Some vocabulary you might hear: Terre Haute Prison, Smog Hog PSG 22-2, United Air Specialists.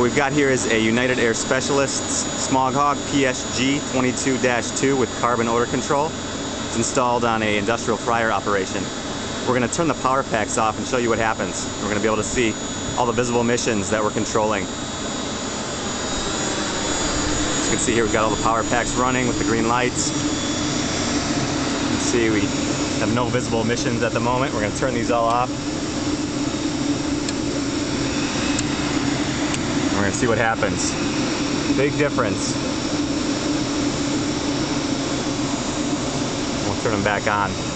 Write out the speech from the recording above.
What we've got here is a United Air Specialists Smog Hog PSG 22-2 with carbon odor control. It's installed on an industrial fryer operation. We're going to turn the power packs off and show you what happens. We're going to be able to see all the visible emissions that we're controlling. As you can see here, we've got all the power packs running with the green lights. You can see we have no visible emissions at the moment. We're going to turn these all off. We're going to see what happens. Big difference. We'll turn them back on.